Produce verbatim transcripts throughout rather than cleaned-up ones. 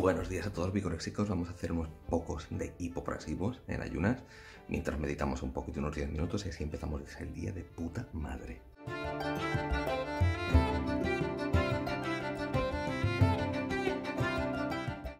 Buenos días a todos bicorexicos. Vamos a hacer unos pocos de hipopresivos en ayunas mientras meditamos un poquito, unos diez minutos, y así empezamos el día de puta madre.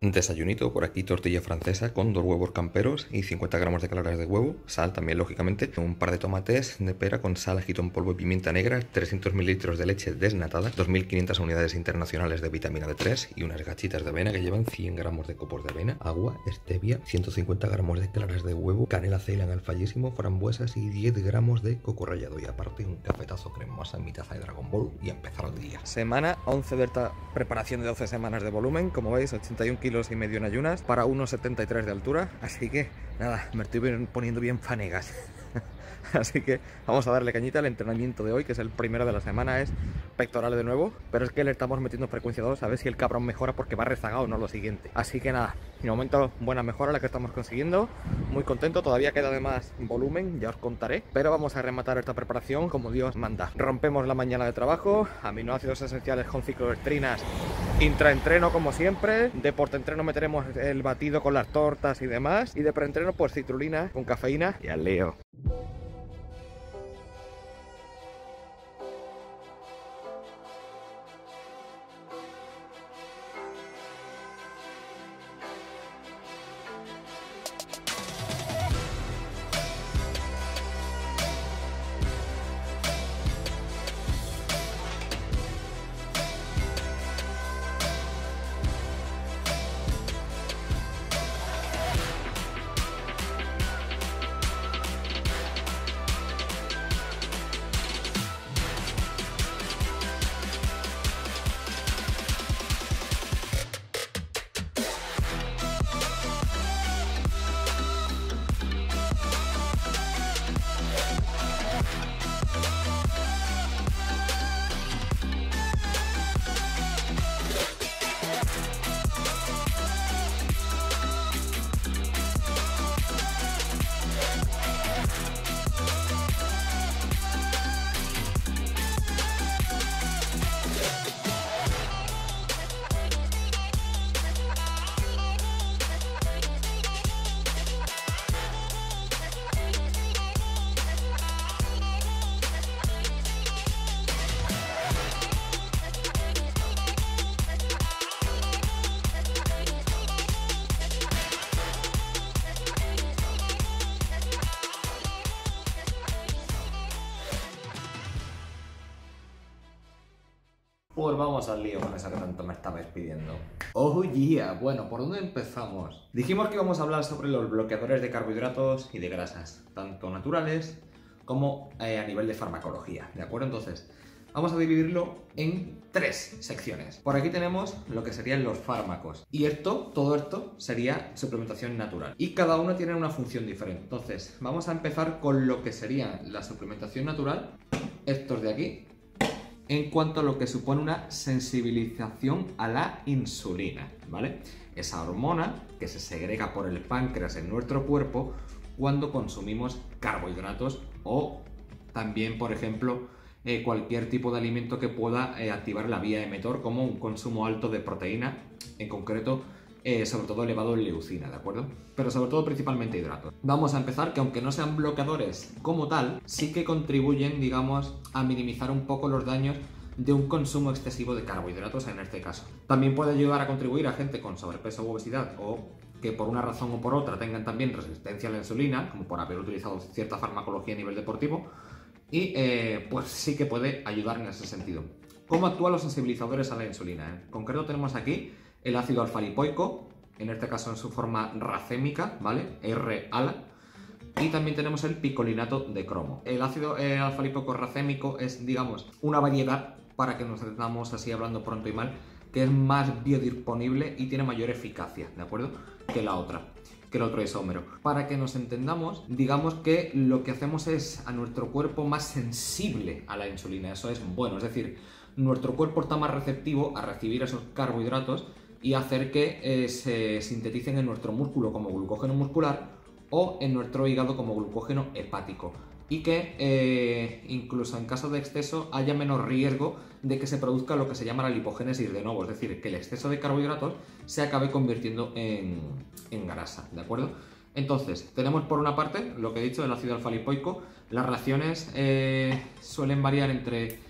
Desayunito, por aquí tortilla francesa con dos huevos camperos y cincuenta gramos de claras de huevo, sal también lógicamente, un par de tomates de pera con sal, ajito en polvo y pimienta negra, trescientos mililitros de leche desnatada, dos mil quinientas unidades internacionales de vitamina D tres y unas gachitas de avena que llevan cien gramos de copos de avena, agua, stevia, ciento cincuenta gramos de claras de huevo, canela ceilan al fallísimo, frambuesas y diez gramos de coco rallado, y aparte un cafetazo cremosa, mi taza de Dragon Ball, y a empezar el día. Semana once, Berta, preparación de doce semanas de volumen, como veis, ochenta y un kilos y medio en ayunas para uno setenta y tres de altura, así que nada, me estoy poniendo bien fanegas. Así que vamos a darle cañita al entrenamiento de hoy, que es el primero de la semana, es pectoral de nuevo, pero es que le estamos metiendo frecuencia dos, a ver si el cabrón mejora, porque va rezagado, no lo siguiente. Así que nada, de momento buena mejora la que estamos consiguiendo, muy contento, todavía queda además volumen, ya os contaré, pero vamos a rematar esta preparación como Dios manda. Rompemos la mañana de trabajo, aminoácidos esenciales con ciclovertrinas, intraentreno como siempre, de portaentreno meteremos el batido con las tortas y demás, y de preentreno pues citrulina con cafeína y al lío. Pues vamos al lío con esa que tanto me estabais pidiendo. Oh yeah, bueno, ¿por dónde empezamos? Dijimos que íbamos a hablar sobre los bloqueadores de carbohidratos y de grasas, tanto naturales como eh, a nivel de farmacología, ¿de acuerdo? Entonces, vamos a dividirlo en tres secciones. Por aquí tenemos lo que serían los fármacos, y esto, todo esto sería suplementación natural, y cada uno tiene una función diferente. Entonces, vamos a empezar con lo que sería la suplementación natural, estos de aquí, en cuanto a lo que supone una sensibilización a la insulina, ¿vale? Esa hormona que se segrega por el páncreas en nuestro cuerpo cuando consumimos carbohidratos o también, por ejemplo, eh, cualquier tipo de alimento que pueda eh, activar la vía mTOR, como un consumo alto de proteína, en concreto, eh, sobre todo elevado en leucina, ¿de acuerdo? Pero sobre todo principalmente hidratos. Vamos a empezar que aunque no sean bloqueadores como tal, sí que contribuyen, digamos, a minimizar un poco los daños de un consumo excesivo de carbohidratos en este caso. También puede ayudar a contribuir a gente con sobrepeso u obesidad, o que por una razón o por otra tengan también resistencia a la insulina, como por haber utilizado cierta farmacología a nivel deportivo, y eh, pues sí que puede ayudar en ese sentido. ¿Cómo actúan los sensibilizadores a la insulina? En concreto tenemos aquí el ácido alfa-lipoico, en este caso en su forma racémica, ¿vale? R-ALA. Y también tenemos el picolinato de cromo. El ácido eh, alfa-lipoico racémico es, digamos, una variedad, para que nos entendamos así hablando pronto y mal, que es más biodisponible y tiene mayor eficacia, ¿de acuerdo? Que la otra, que el otro isómero. Para que nos entendamos, digamos que lo que hacemos es a nuestro cuerpo más sensible a la insulina. Eso es bueno, es decir, nuestro cuerpo está más receptivo a recibir esos carbohidratos y hacer que eh, se sinteticen en nuestro músculo como glucógeno muscular o en nuestro hígado como glucógeno hepático. y que eh, incluso en caso de exceso haya menos riesgo de que se produzca lo que se llama la lipogénesis de nuevo, es decir, que el exceso de carbohidratos se acabe convirtiendo en, en grasa, ¿de acuerdo? Entonces, tenemos por una parte lo que he dicho del ácido alfa-lipoico. Las raciones eh, suelen variar entre,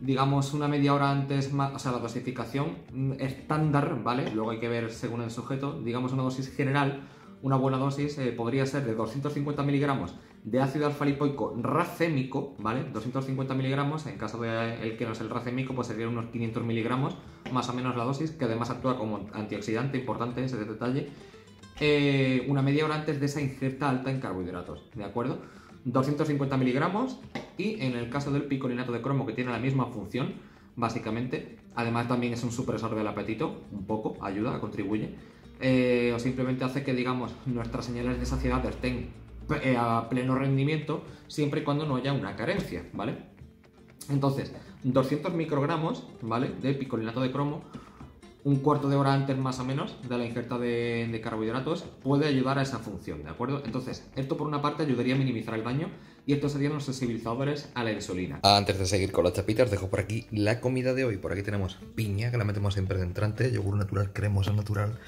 digamos, una media hora antes, más, o sea, la dosificación estándar, ¿vale? Luego hay que ver según el sujeto, digamos una dosis general, una buena dosis eh, podría ser de doscientos cincuenta miligramos de ácido alfa-lipoico racémico, ¿vale? doscientos cincuenta miligramos, en caso de el que no es el racémico, pues serían unos quinientos miligramos, más o menos la dosis, que además actúa como antioxidante, importante ese detalle, eh, una media hora antes de esa ingesta alta en carbohidratos, ¿de acuerdo? doscientos cincuenta miligramos, y en el caso del picolinato de cromo, que tiene la misma función, básicamente, además también es un supresor del apetito, un poco, ayuda, contribuye, eh, o simplemente hace que, digamos, nuestras señales de saciedad estén a pleno rendimiento, siempre y cuando no haya una carencia, ¿vale? Entonces, doscientos microgramos, ¿vale?, de picolinato de cromo, un cuarto de hora antes más o menos de la ingesta de, de carbohidratos, puede ayudar a esa función, ¿de acuerdo? Entonces, esto por una parte ayudaría a minimizar el daño, y estos serían los sensibilizadores a la insulina. Antes de seguir con las chapitas, dejo por aquí la comida de hoy. Por aquí tenemos piña, que la metemos siempre de entrante, yogur natural, cremosa natural.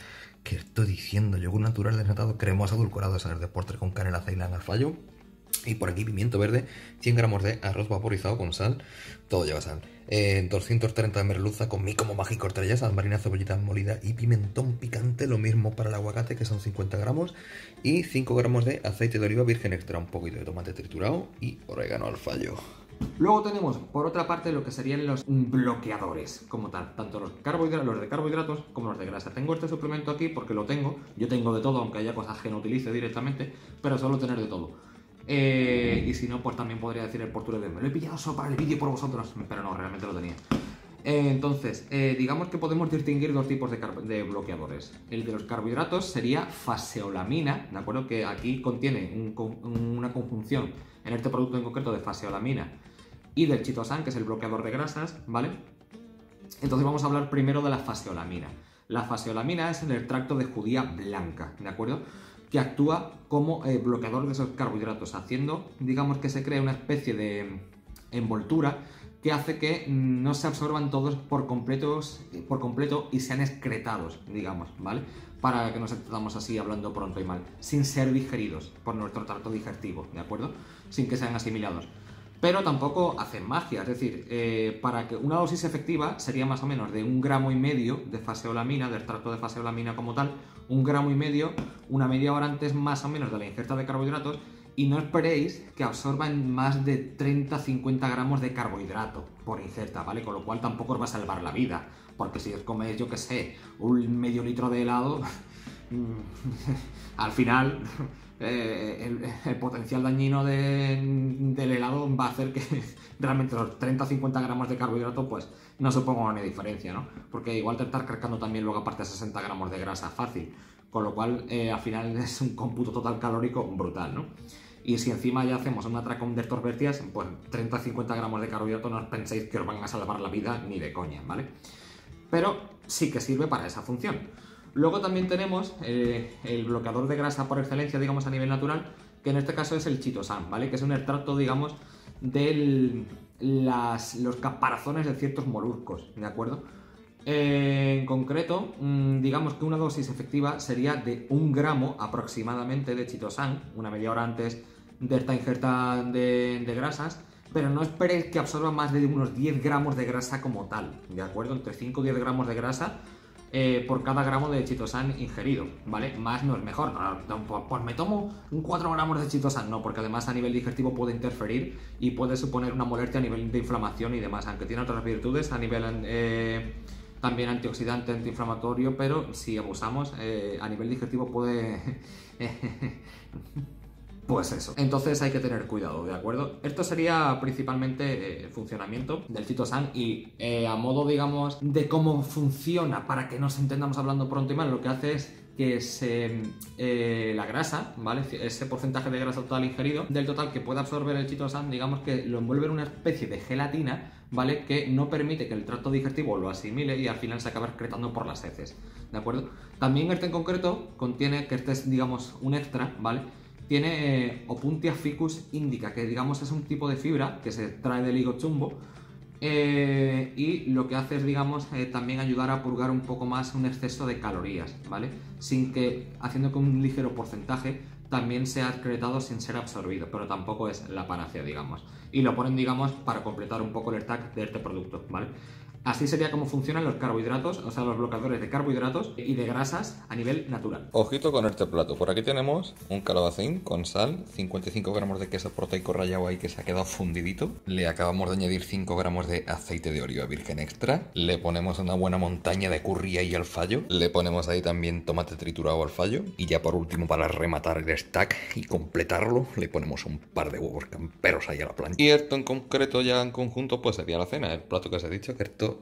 ¿Qué estoy diciendo? Yogur natural desnatado, cremosa adulcorado, salir de postre con canela, ceilán al fallo. Y por aquí pimiento verde, cien gramos de arroz vaporizado con sal, todo lleva sal, eh, doscientos treinta de merluza con micomo mágico, estrellas, albarinas, cebollitas molidas y pimentón picante, lo mismo para el aguacate, que son cincuenta gramos, y cinco gramos de aceite de oliva virgen extra, un poquito de tomate triturado y orégano al fallo. Luego tenemos por otra parte lo que serían los bloqueadores como tal, tanto los, carbohidratos, los de carbohidratos como los de grasa. Tengo este suplemento aquí porque lo tengo, yo tengo de todo, aunque haya cosas que no utilice directamente, pero suelo tener de todo. Eh, y si no, pues también podría decir el portugués de me lo he pillado solo para el vídeo por vosotros, pero no, realmente lo tenía. Eh, entonces, eh, digamos que podemos distinguir dos tipos de, de bloqueadores. El de los carbohidratos sería faseolamina, ¿de acuerdo? Que aquí contiene un, un, una conjunción, en este producto en concreto, de faseolamina y del chitosan, que es el bloqueador de grasas, ¿vale? Entonces vamos a hablar primero de la faseolamina. La faseolamina es el extracto de judía blanca, ¿de acuerdo?, que actúa como eh, bloqueador de esos carbohidratos, haciendo, digamos, que se crea una especie de envoltura que hace que no se absorban todos por, completos, por completo y sean excretados, digamos, ¿vale? Para que no estemos así hablando pronto y mal, sin ser digeridos por nuestro tracto digestivo, ¿de acuerdo? Sin que sean asimilados. Pero tampoco hacen magia, es decir, eh, para que una dosis efectiva sería más o menos de un gramo y medio de faseolamina, de extracto de faseolamina como tal, un gramo y medio, una media hora antes más o menos de la ingesta de carbohidratos, y no esperéis que absorban más de treinta a cincuenta gramos de carbohidrato por ingesta, ¿vale? Con lo cual tampoco os va a salvar la vida, porque si os coméis, yo qué sé, un medio litro de helado, al final... Eh, el, el potencial dañino de, del helado va a hacer que realmente los treinta a cincuenta gramos de carbohidrato pues no suponga una diferencia, ¿no? Porque igual te estás cargando también luego aparte sesenta gramos de grasa fácil, con lo cual eh, al final es un cómputo total calórico brutal, ¿no? Y si encima ya hacemos un atracón de estos bestias, pues treinta a cincuenta gramos de carbohidrato no os penséis que os van a salvar la vida ni de coña, ¿vale? Pero sí que sirve para esa función. Luego también tenemos eh, el bloqueador de grasa por excelencia, digamos, a nivel natural, que en este caso es el chitosan, ¿vale? Que es un extracto, digamos, de los caparazones de ciertos moluscos, ¿de acuerdo? Eh, en concreto, mmm, digamos que una dosis efectiva sería de un gramo aproximadamente de chitosan, una media hora antes de esta ingesta de, de grasas, pero no esperéis que absorba más de unos diez gramos de grasa como tal, ¿de acuerdo? Entre cinco y diez gramos de grasa, Eh, por cada gramo de chitosan ingerido, ¿vale? Más no es mejor, no, no, pues me tomo un cuatro gramos de chitosan, no, porque además a nivel digestivo puede interferir y puede suponer una molestia a nivel de inflamación y demás, aunque tiene otras virtudes a nivel eh, también antioxidante, antiinflamatorio, pero si abusamos eh, a nivel digestivo puede... Pues eso. Entonces hay que tener cuidado, ¿de acuerdo? Esto sería principalmente eh, el funcionamiento del chitosan y eh, a modo, digamos, de cómo funciona, para que nos entendamos hablando pronto y mal, lo que hace es que se, eh, la grasa, ¿vale? Ese porcentaje de grasa total ingerido, del total que puede absorber el chitosan, digamos que lo envuelve en una especie de gelatina, ¿vale? Que no permite que el tracto digestivo lo asimile y al final se acaba excretando por las heces, ¿de acuerdo? También este en concreto contiene, que este es, digamos, un extra, ¿vale? tiene eh, Opuntia ficus indica, que digamos es un tipo de fibra que se extrae del higo chumbo, eh, y lo que hace es, digamos, eh, también ayudar a purgar un poco más un exceso de calorías, ¿vale? Sin que, haciendo que un ligero porcentaje también sea excretado sin ser absorbido, pero tampoco es la panacea, digamos. Y lo ponen, digamos, para completar un poco el stack de este producto, ¿vale? Así sería como funcionan los carbohidratos, o sea, los bloqueadores de carbohidratos y de grasas a nivel natural. Ojito con este plato. Por aquí tenemos un calabacín con sal, cincuenta y cinco gramos de queso proteico rallado ahí que se ha quedado fundidito. Le acabamos de añadir cinco gramos de aceite de oliva virgen extra. Le ponemos una buena montaña de curry ahí al fallo. Le ponemos ahí también tomate triturado al fallo. Y ya por último, para rematar el stack y completarlo, le ponemos un par de huevos camperos ahí a la plancha. Y esto en concreto, ya en conjunto, pues sería la cena. El plato que os he dicho, que esto...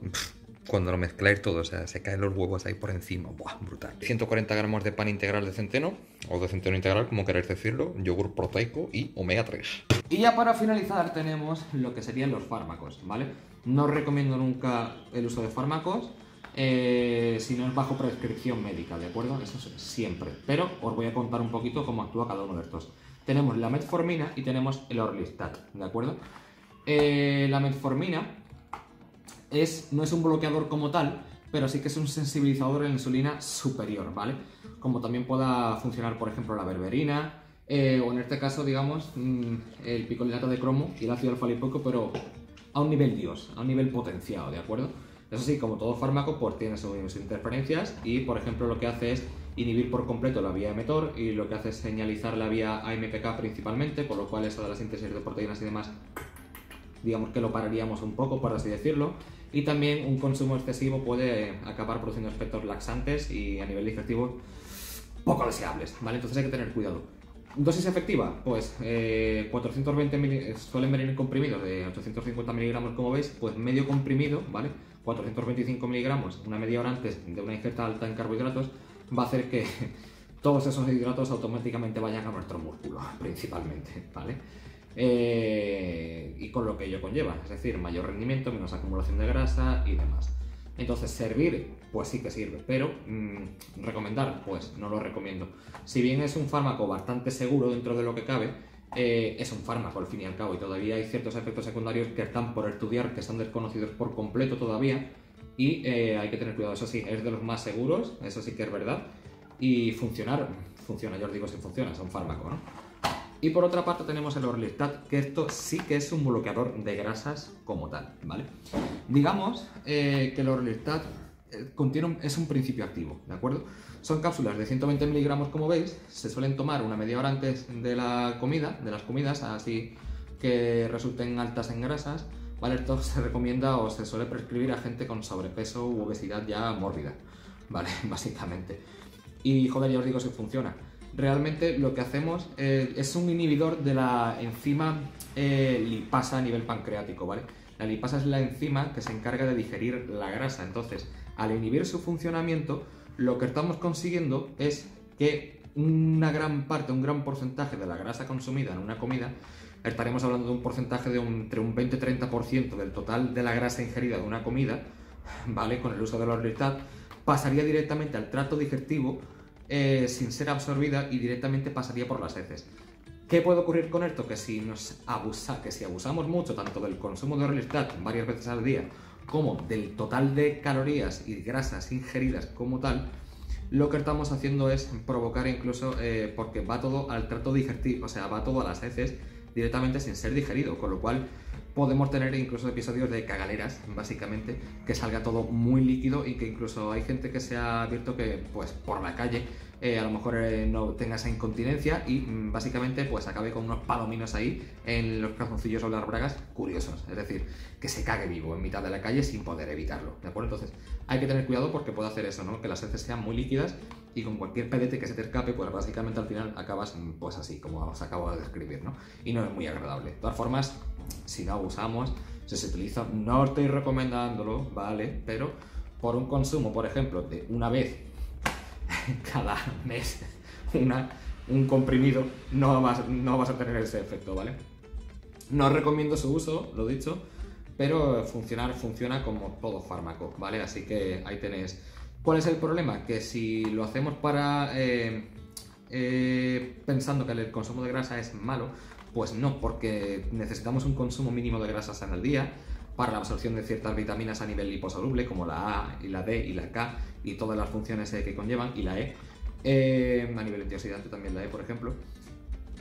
Cuando lo mezcláis todo, o sea, se caen los huevos ahí por encima. ¡Buah! Brutal. ciento cuarenta gramos de pan integral de centeno, o de centeno integral, como queráis decirlo, yogur proteico y omega tres. Y ya para finalizar tenemos lo que serían los fármacos, ¿vale? No recomiendo nunca el uso de fármacos eh, si no es bajo prescripción médica, ¿de acuerdo? Eso es siempre. Pero os voy a contar un poquito cómo actúa cada uno de estos. Tenemos la metformina y tenemos el Orlistat, ¿de acuerdo? Eh, la metformina... Es, no es un bloqueador como tal, pero sí que es un sensibilizador de la insulina superior, ¿vale? Como también pueda funcionar, por ejemplo, la berberina, eh, o en este caso, digamos, mmm, el picolinato de cromo y el ácido alfa-lipoico, pero a un nivel dios, a un nivel potenciado, ¿de acuerdo? Eso sí, como todo fármaco, pues tiene sus interferencias y, por ejemplo, lo que hace es inhibir por completo la vía mTOR y lo que hace es señalizar la vía A M P K principalmente, por lo cual eso de la síntesis de proteínas y demás, digamos que lo pararíamos un poco, por así decirlo. Y también un consumo excesivo puede acabar produciendo efectos laxantes y a nivel digestivo poco deseables, ¿vale? Entonces hay que tener cuidado. ¿Dosis efectiva? Pues eh, cuatrocientos veinte mililitros suelen venir comprimidos de ochocientos cincuenta miligramos, como veis, pues medio comprimido, ¿vale? cuatrocientos veinticinco miligramos, una media hora antes de una ingesta alta en carbohidratos, va a hacer que todos esos hidratos automáticamente vayan a nuestro músculo, principalmente, ¿vale? Eh, y con lo que ello conlleva, es decir, mayor rendimiento, menos acumulación de grasa y demás. Entonces, servir, pues sí que sirve, pero mmm, recomendar, pues no lo recomiendo. Si bien es un fármaco bastante seguro dentro de lo que cabe, eh, es un fármaco al fin y al cabo, y todavía hay ciertos efectos secundarios que están por estudiar, que están desconocidos por completo todavía, y eh, hay que tener cuidado. Eso sí, es de los más seguros, eso sí que es verdad, y funcionar, funciona, yo os digo si funciona, es un fármaco, ¿no? Y por otra parte tenemos el Orlistat, que esto sí que es un bloqueador de grasas como tal, ¿vale? Digamos eh, que el Orlistat eh, contiene un, es un principio activo, ¿de acuerdo? Son cápsulas de ciento veinte miligramos, como veis, se suelen tomar una media hora antes de la comida, de las comidas, así que resulten altas en grasas, ¿vale? Esto se recomienda o se suele prescribir a gente con sobrepeso u obesidad ya mórbida, ¿vale? Básicamente. Y joder, ya os digo si funciona. Realmente lo que hacemos eh, es un inhibidor de la enzima eh, lipasa a nivel pancreático, ¿vale? La lipasa es la enzima que se encarga de digerir la grasa. Entonces, al inhibir su funcionamiento, lo que estamos consiguiendo es que una gran parte, un gran porcentaje de la grasa consumida en una comida, estaremos hablando de un porcentaje de un, entre un veinte a treinta por ciento del total de la grasa ingerida de una comida, ¿vale? Con el uso de la Orlistat, pasaría directamente al tracto digestivo, Eh, sin ser absorbida, y directamente pasaría por las heces. ¿Qué puede ocurrir con esto? Que si nos abusa, que si abusamos mucho tanto del consumo de Orlistat varias veces al día como del total de calorías y grasas ingeridas como tal, lo que estamos haciendo es provocar incluso, eh, porque va todo al trato digestivo, o sea, va todo a las heces directamente sin ser digerido, con lo cual podemos tener incluso episodios de cagaleras, básicamente, que salga todo muy líquido y que incluso hay gente que se ha visto que, pues, por la calle eh, a lo mejor eh, no tenga esa incontinencia y mm, básicamente, pues, acabe con unos palominos ahí en los calzoncillos o las bragas curiosos, es decir, que se cague vivo en mitad de la calle sin poder evitarlo, ¿de acuerdo? Entonces, hay que tener cuidado porque puede hacer eso, ¿no? Que las heces sean muy líquidas y con cualquier pedete que se te escape, pues básicamente al final acabas, pues, así, como os acabo de describir, ¿no? Y no es muy agradable. De todas formas, si no abusamos, si se utiliza, no estoy recomendándolo, ¿vale? Pero por un consumo, por ejemplo, de una vez cada mes, una, un comprimido, no vas, no vas a tener ese efecto, ¿vale? No recomiendo su uso, lo dicho, pero funcionar funciona como todo fármaco, ¿vale? Así que ahí tenéis. ¿Cuál es el problema? Que si lo hacemos para... Eh, eh, pensando que el consumo de grasa es malo, pues no, porque necesitamos un consumo mínimo de grasas al día para la absorción de ciertas vitaminas a nivel liposoluble, como la A y la D y la K y todas las funciones que conllevan, y la E, eh, a nivel antioxidante también la E, por ejemplo.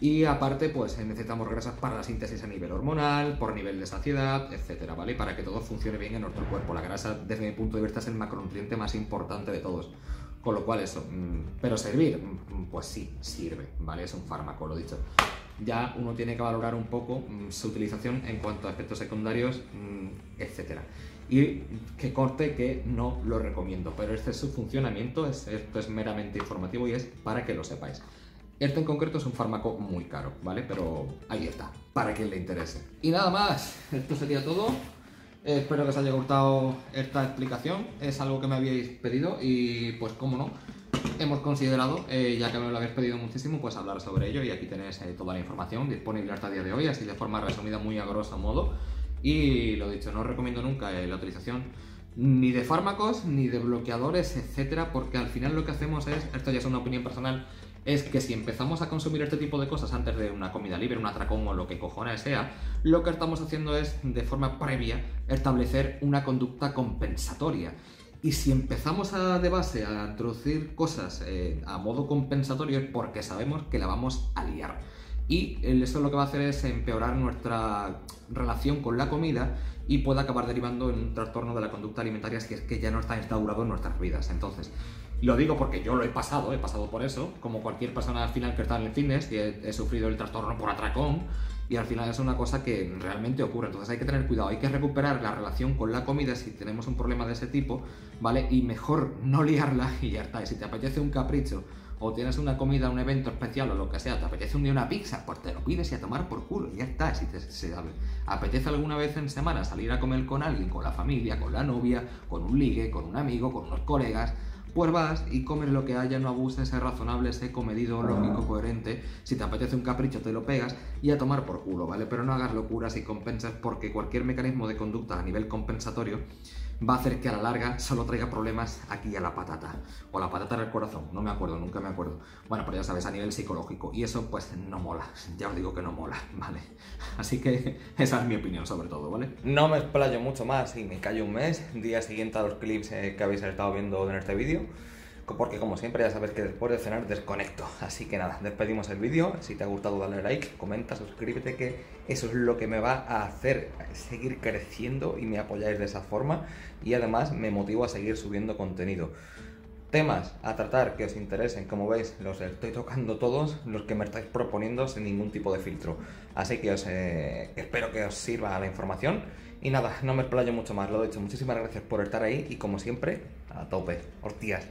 Y aparte, pues necesitamos grasas para la síntesis a nivel hormonal, por nivel de saciedad, etcétera, ¿vale? Para que todo funcione bien en nuestro cuerpo. La grasa, desde mi punto de vista, es el macronutriente más importante de todos. Con lo cual, eso. Pero servir, pues sí, sirve, ¿vale? Es un fármaco, lo dicho. Ya uno tiene que valorar un poco su utilización en cuanto a efectos secundarios, etcétera. Y que corte que no lo recomiendo, pero este es su funcionamiento, esto es meramente informativo y es para que lo sepáis. Este en concreto es un fármaco muy caro, ¿vale? Pero ahí está, para quien le interese. Y nada más, esto sería todo. Eh, espero que os haya gustado esta explicación, es algo que me habíais pedido y pues cómo no, hemos considerado, eh, ya que me lo habéis pedido muchísimo, pues hablar sobre ello, y aquí tenéis eh, toda la información disponible hasta el día de hoy, así de forma resumida, muy a grosso modo. Y lo dicho, no os recomiendo nunca eh, la utilización ni de fármacos, ni de bloqueadores, etcétera, porque al final lo que hacemos es, esto ya es una opinión personal, es que si empezamos a consumir este tipo de cosas antes de una comida libre, un atracón o lo que cojones sea, lo que estamos haciendo es, de forma previa, establecer una conducta compensatoria. Y si empezamos a, de base a introducir cosas eh, a modo compensatorio, es porque sabemos que la vamos a liar. Y eso lo que va a hacer es empeorar nuestra relación con la comida y puede acabar derivando en un trastorno de la conducta alimentaria si es que ya no está instaurado en nuestras vidas. Entonces, lo digo porque yo lo he pasado, he pasado por eso, como cualquier persona al final que está en el fitness, y he, he sufrido el trastorno por atracón, y al final es una cosa que realmente ocurre. Entonces hay que tener cuidado, hay que recuperar la relación con la comida si tenemos un problema de ese tipo, ¿vale? Y mejor no liarla y ya está. Y si te apetece un capricho, o tienes una comida, un evento especial o lo que sea, te apetece un día una pizza, pues te lo pides y a tomar por culo, y ya está. Si te si apetece alguna vez en semana salir a comer con alguien, con la familia, con la novia, con un ligue, con un amigo, con unos colegas, pues vas y comes lo que haya, no abuses, sé razonable, sé comedido, lógico, coherente. Si te apetece un capricho, te lo pegas y a tomar por culo, ¿vale? Pero no hagas locuras y compensas, porque cualquier mecanismo de conducta a nivel compensatorio va a hacer que a la larga solo traiga problemas aquí a la patata. O la patata del corazón, no me acuerdo, nunca me acuerdo. Bueno, pero ya sabes, a nivel psicológico. Y eso pues no mola, ya os digo que no mola, ¿vale? Así que esa es mi opinión sobre todo, ¿vale? No me explayo mucho más y me callo un mes, día siguiente a los clips eh, que habéis estado viendo en este vídeo. Porque como siempre ya sabes que después de cenar desconecto. Así que nada, despedimos el vídeo. Si te ha gustado, dale like, comenta, suscríbete, que eso es lo que me va a hacer seguir creciendo y me apoyáis de esa forma. Y además me motivo a seguir subiendo contenido. Temas a tratar que os interesen, como veis, los estoy tocando todos, los que me estáis proponiendo sin ningún tipo de filtro. Así que os, eh, espero que os sirva la información. Y nada, no me explayo mucho más, lo he dicho. Muchísimas gracias por estar ahí y como siempre, a tope. Hostias.